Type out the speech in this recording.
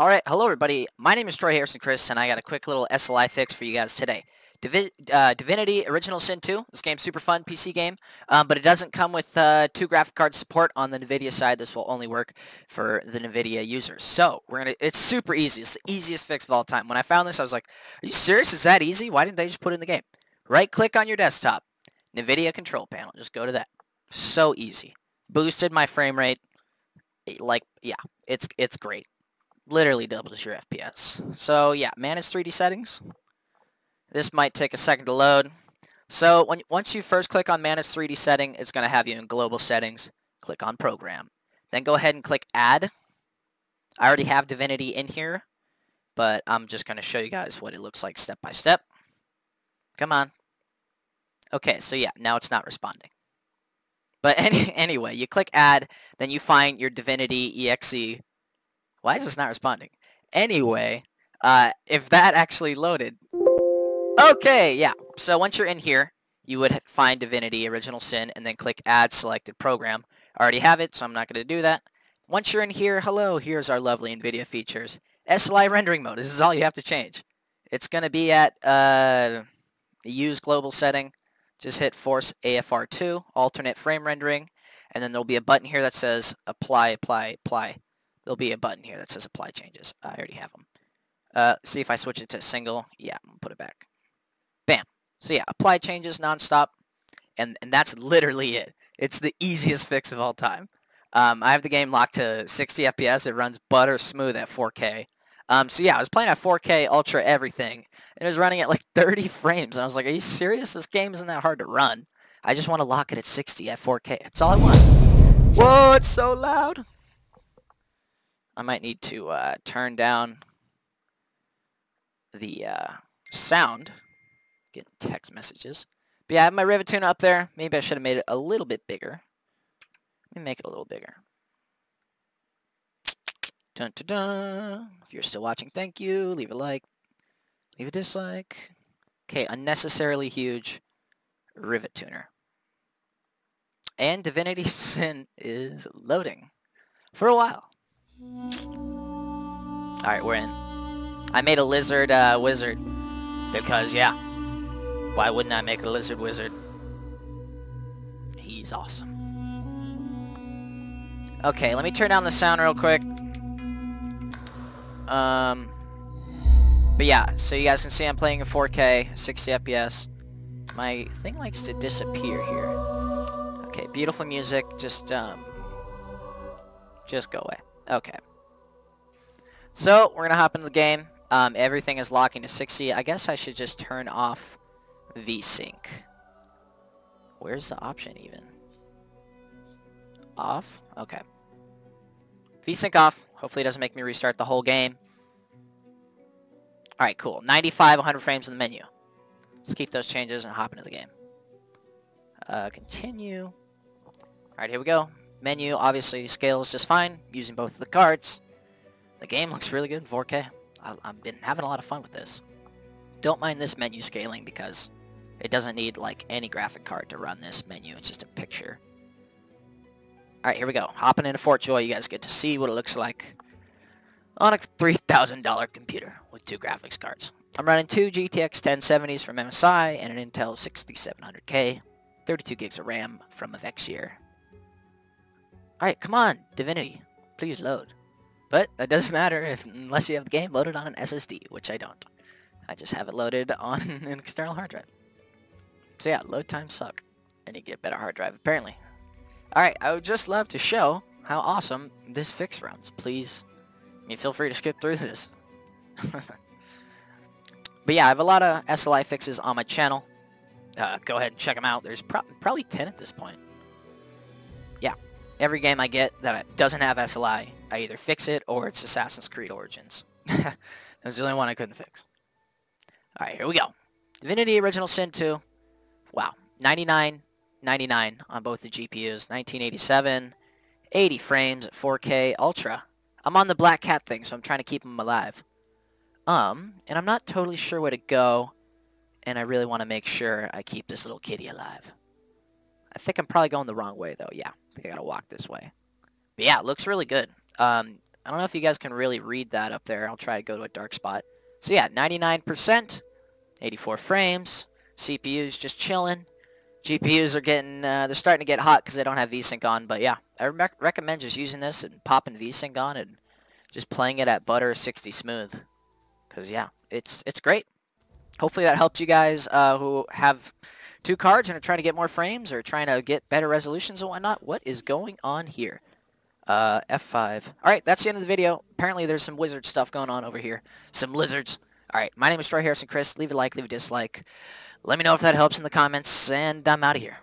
Alright, hello everybody. My name is Troy Harrison-Chriest, and I got a quick little SLI fix for you guys today. Divinity Original Sin 2. This game's super fun, PC game, but it doesn't come with two graphic card support on the NVIDIA side. This will only work for the NVIDIA users. So, it's super easy. It's the easiest fix of all time. When I found this, I was like, are you serious? Is that easy? Why didn't they just put it in the game? Right-click on your desktop. NVIDIA control panel. Just go to that. So easy. Boosted my frame rate. Like, yeah, it's great. Literally doubles your FPS. So yeah, manage 3D settings. This might take a second to load. So once you first click on manage 3D setting, it's going to have you in global settings. Click on program. Then go ahead and click add. I already have Divinity in here, but I'm just going to show you guys what it looks like step by step. Come on. Okay, so yeah, now it's not responding. But anyway, you click add, then you find your Divinity EXE. Why is this not responding? Anyway, if that actually loaded... Okay, yeah. So once you're in here, you would find Divinity Original Sin and then click Add Selected Program. I already have it, so I'm not going to do that. Once you're in here, hello, here's our lovely NVIDIA features. SLI Rendering Mode. This is all you have to change. It's going to be at Use Global Setting. Just hit Force AFR2, Alternate Frame Rendering, and then there'll be a button here that says Apply. There'll be a button here that says apply changes. I already have them. See if I switch it to single. Yeah, I'm going to put it back. Bam. So yeah, apply changes nonstop. And that's literally it. It's the easiest fix of all time. I have the game locked to 60 FPS. It runs butter smooth at 4K. So yeah, I was playing at 4K Ultra everything. And it was running at like 30 frames. And I was like, are you serious? This game isn't that hard to run. I just want to lock it at 60 at 4K. That's all I want. Whoa, it's so loud. I might need to turn down the sound. Getting text messages. But yeah, I have my Rivet Tuna up there. Maybe I should have made it a little bit bigger. Let me make it a little bigger. Dun, dun, dun. If you're still watching, thank you. Leave a like. Leave a dislike. Okay, unnecessarily huge Rivet Tuner. And Divinity Sin is loading for a while. Alright, we're in. I made a lizard wizard. Because, yeah. Why wouldn't I make a lizard wizard? He's awesome. Okay, let me turn down the sound real quick. But yeah, so you guys can see I'm playing in 4K, 60 FPS. My thing likes to disappear here. Okay, beautiful music. Just go away. Okay. So, we're going to hop into the game. Everything is locking to 60. I guess I should just turn off VSync. Where's the option even? Off? Okay. VSync off. Hopefully it doesn't make me restart the whole game. Alright, cool. 95, 100 frames in the menu. Let's keep those changes and hop into the game. Continue. Alright, here we go. Menu, obviously, scales just fine, using both of the cards. The game looks really good in 4K. I've been having a lot of fun with this. Don't mind this menu scaling because it doesn't need, like, any graphic card to run this menu. It's just a picture. Alright, here we go. Hopping into Fort Joy, you guys get to see what it looks like on a $3,000 computer with two graphics cards. I'm running two GTX 1070s from MSI and an Intel 6700K, 32 gigs of RAM from Avexier. Alright, come on, Divinity. Please load. But that doesn't matter unless you have the game loaded on an SSD, which I don't. I just have it loaded on an external hard drive. So yeah, load times suck. And you get better hard drive, apparently. Alright, I would just love to show how awesome this fix runs. Please, you feel free to skip through this. But yeah, I have a lot of SLI fixes on my channel. Go ahead and check them out. There's probably 10 at this point. Yeah. Every game I get that doesn't have SLI, I either fix it or it's Assassin's Creed Origins. That was the only one I couldn't fix. Alright, here we go. Divinity Original Sin 2. Wow. 99.99 on both the GPUs. 1987. 80 frames at 4K Ultra. I'm on the Black Cat thing, so I'm trying to keep them alive. And I'm not totally sure where to go, and I really want to make sure I keep this little kitty alive. I think I'm probably going the wrong way, though. Yeah, I think I gotta walk this way. But yeah, it looks really good. I don't know if you guys can really read that up there. I'll try to go to a dark spot. So yeah, 99%, 84 frames. CPU's just chilling. GPUs are getting, they're starting to get hot because they don't have VSync on. But yeah, I recommend just using this and popping VSync on and just playing it at butter 60 smooth. Because yeah, it's great. Hopefully that helps you guys who have two cards and are trying to get more frames or trying to get better resolutions and whatnot. What is going on here? F5. Alright, that's the end of the video. Apparently there's some wizard stuff going on over here. Some lizards. Alright, my name is Troy Harrison-Chriest. Leave a like, leave a dislike. Let me know if that helps in the comments, and I'm out of here.